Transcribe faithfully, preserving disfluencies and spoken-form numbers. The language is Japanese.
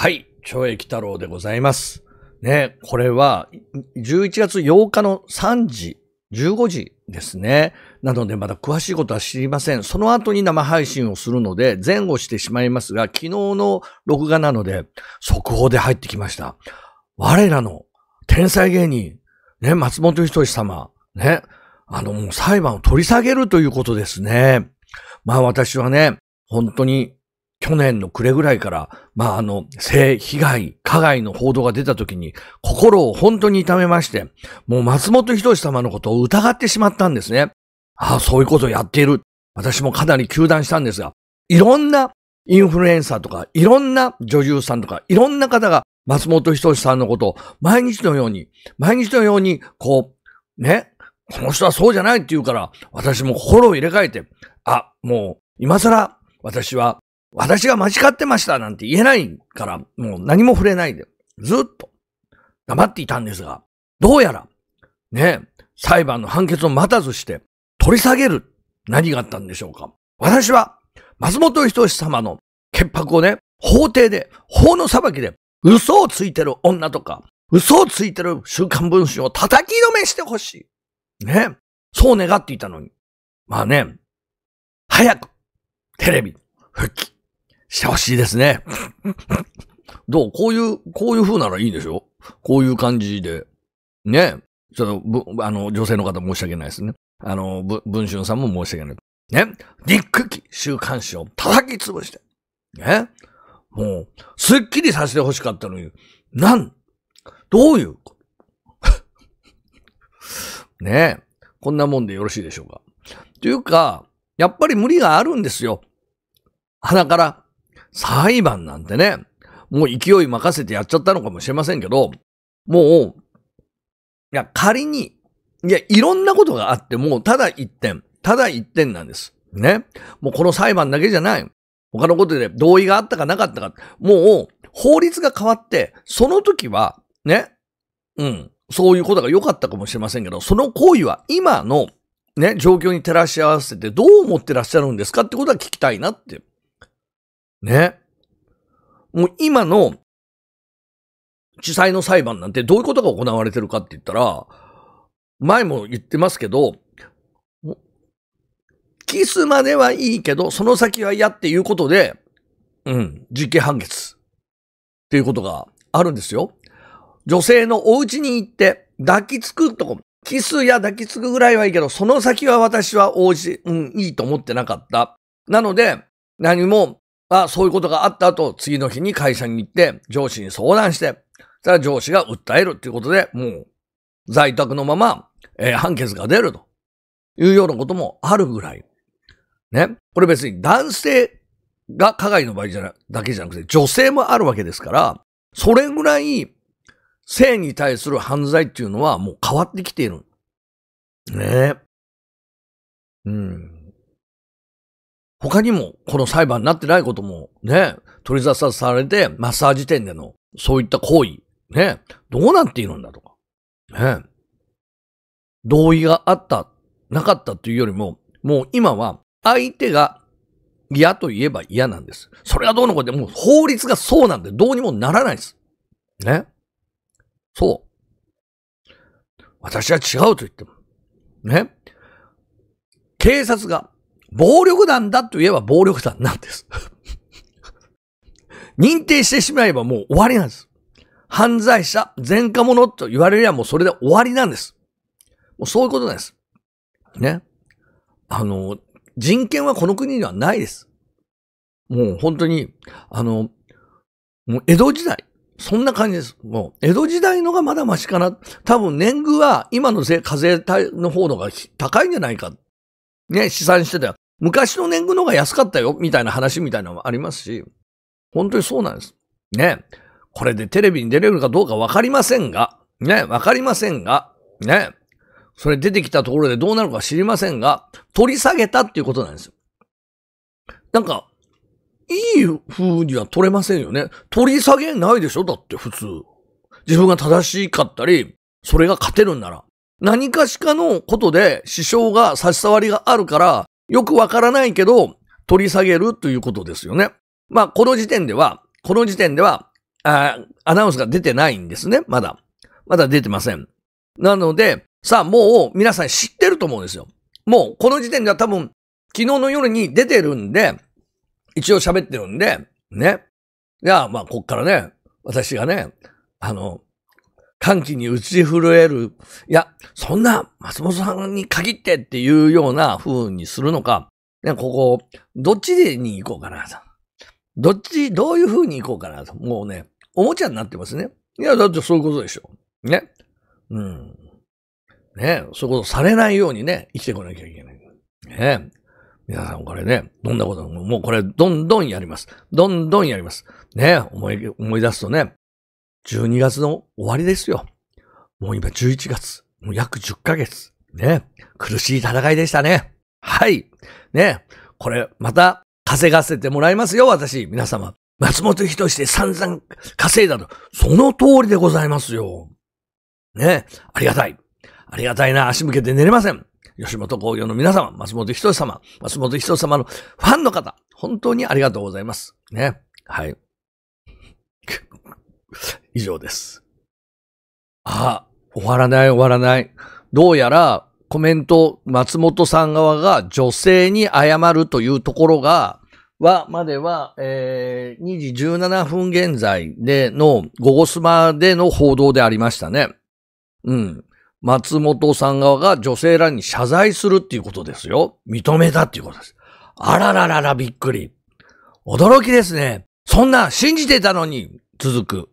はい、懲役太郎でございます。ね、これはじゅういちがつようかのさんじ、じゅうごじですね。なのでまだ詳しいことは知りません。その後に生配信をするので前後してしまいますが、昨日の録画なので速報で入ってきました。我らの天才芸人、ね、松本人志様、ね、あのもう裁判を取り下げるということですね。まあ私はね、本当に去年の暮れぐらいから、まああの、性被害、加害の報道が出た時に、心を本当に痛めまして、もう松本人志様のことを疑ってしまったんですね。ああ、そういうことをやっている。私もかなり糾弾したんですが、いろんなインフルエンサーとか、いろんな女優さんとか、いろんな方が松本人志さんのことを毎日のように、毎日のように、こう、ね、この人はそうじゃないって言うから、私も心を入れ替えて、あ、もう、今更、私は、私が間違ってましたなんて言えないから、もう何も触れないで、ずっと黙っていたんですが、どうやら、ね、裁判の判決を待たずして取り下げる、何があったんでしょうか。私は、松本人志様の潔白をね、法廷で、法の裁きで、嘘をついてる女とか、嘘をついてる週刊文春を叩き止めしてほしい。ね、そう願っていたのに。まあね、早く、テレビ、復帰。してほしいですね。どうこういう、こういう風ならいいでしょ、こういう感じで。ね。ちょっと、ぶ、あの、女性の方申し訳ないですね。あの、ぶ、文春さんも申し訳ない。ね。ニック期、週刊誌を叩き潰して。ね。もう、すっきりさせてほしかったのに、なん、どういうねえ。こんなもんでよろしいでしょうか。というか、やっぱり無理があるんですよ。鼻から。裁判なんてね、もう勢い任せてやっちゃったのかもしれませんけど、もう、いや、仮に、いや、いろんなことがあって、もうただ一点、ただ一点なんです。ね。もうこの裁判だけじゃない。他のことで同意があったかなかったか、もう法律が変わって、その時は、ね、うん、そういうことが良かったかもしれませんけど、その行為は今の、ね、状況に照らし合わせてどう思ってらっしゃるんですかってことは聞きたいなって。ね。もう今の地裁の裁判なんてどういうことが行われてるかって言ったら、前も言ってますけど、キスまではいいけど、その先は嫌っていうことで、うん、実刑判決っていうことがあるんですよ。女性のお家に行って抱きつくとこ、キスや抱きつくぐらいはいいけど、その先は私は応じ、うん、いいと思ってなかった。なので、何も、あ、そういうことがあった後、次の日に会社に行って、上司に相談して、そしたら上司が訴えるっていうことで、もう、在宅のまま、えー、判決が出るというようなこともあるぐらい。ね。これ別に男性が加害の場合じゃな、だけじゃなくて、女性もあるわけですから、それぐらい、性に対する犯罪っていうのはもう変わってきている。ね。うん。他にも、この裁判になってないことも、ね、取り沙汰されて、マッサージ店での、そういった行為、ね、どうなっているんだとか、ね、同意があった、なかったというよりも、もう今は、相手が嫌と言えば嫌なんです。それはどうのことで、もう法律がそうなんで、どうにもならないです。ね。そう。私は違うと言っても、ね。警察が、暴力団だと言えば暴力団なんです。認定してしまえばもう終わりなんです。犯罪者、前科者と言われればもうそれで終わりなんです。もうそういうことなんです。ね。あの、人権はこの国にはないです。もう本当に、あの、もう江戸時代、そんな感じです。もう江戸時代のがまだマシかな。多分年貢は今の課税帯の方のが高いんじゃないか。ね、試算してたよ。昔の年貢の方が安かったよ、みたいな話みたいなのもありますし、本当にそうなんです。ね。これでテレビに出れるかどうかわかりませんが、ね、わかりませんが、ね。それ出てきたところでどうなるか知りませんが、取り下げたっていうことなんですよ。なんか、いい風には取れませんよね。取り下げないでしょ、だって普通。自分が正しかったり、それが勝てるんなら。何かしかのことで支障が差し障りがあるから、よくわからないけど、取り下げるということですよね。まあ、この時点では、この時点では、あアナウンスが出てないんですね。まだ。まだ出てません。なので、さあもう皆さん知ってると思うんですよ。もうこの時点では多分昨日の夜に出てるんで、一応喋ってるんで、ね。いや、まあこっからね、私がね、あの、歓喜に打ち震える。いや、そんな松本さんに限ってっていうような風にするのか。ね、ここ、どっちに行こうかなと。どっち、どういう風に行こうかなと。もうね、おもちゃになってますね。いや、だってそういうことでしょ。ね。うん。ね、そういうことされないようにね、生きてこなきゃいけない。ね。皆さんこれね、どんなこと、もうこれどんどんやります。どんどんやります。ね、思い、思い出すとね、じゅうにがつの終わりですよ。もう今じゅういちがつ。もう約じゅっかげつ。ね。苦しい戦いでしたね。はい。ね。これ、また、稼がせてもらいますよ、私。皆様。松本人志で散々稼いだと。その通りでございますよ。ね。ありがたい。ありがたいな。足向けて寝れません。吉本興業の皆様、松本人志様、松本人志様のファンの方、本当にありがとうございます。ね。はい。以上です。あ、終わらない終わらない。どうやらコメント、松本さん側が女性に謝るというところが、は、までは、えー、にじじゅうななふん現在での、ゴゴスマでの報道でありましたね。うん。松本さん側が女性らに謝罪するっていうことですよ。認めたっていうことです。あらららら、びっくり。驚きですね。そんな、信じてたのに、続く。